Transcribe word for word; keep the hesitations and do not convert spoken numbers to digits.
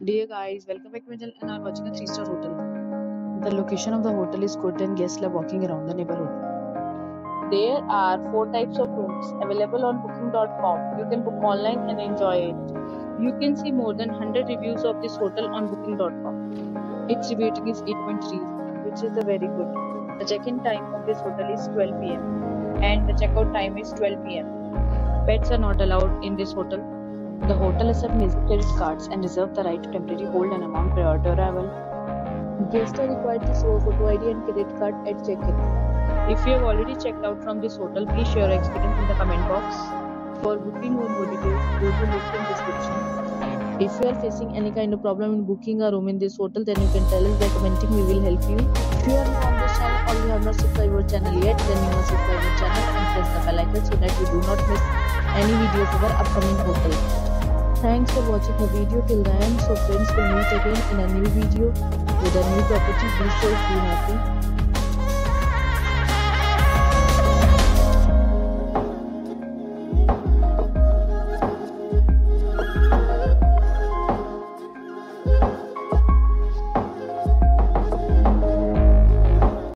Dear guys, welcome back to my channel and are watching a three star hotel. The location of the hotel is good and guests love walking around the neighborhood. There are four types of rooms available on booking dot com. You can book online and enjoy it. You can see more than one hundred reviews of this hotel on booking dot com. Its rating is eight point three, which is the very good. The check-in time of this hotel is twelve p m and the check-out time is twelve p m Pets are not allowed in this hotel. The hotel accepts major credit cards and reserves the right to temporarily hold an amount prior to arrival. Guests are required to show photo I D and credit card at check-in. If you have already checked out from this hotel, please share your experience in the comment box. For booking or more details, go to link in description. If you are facing any kind of problem in booking a room in this hotel, then you can tell us by commenting. We will help you. If you are new on this channel or you have not subscribed our channel yet, then you must subscribe our channel and press the bell icon so that you do not miss any videos of our upcoming hotel. Thanks for watching the video till the end. So friends, we'll meet again in a new video with a new property. Be safe, be happy.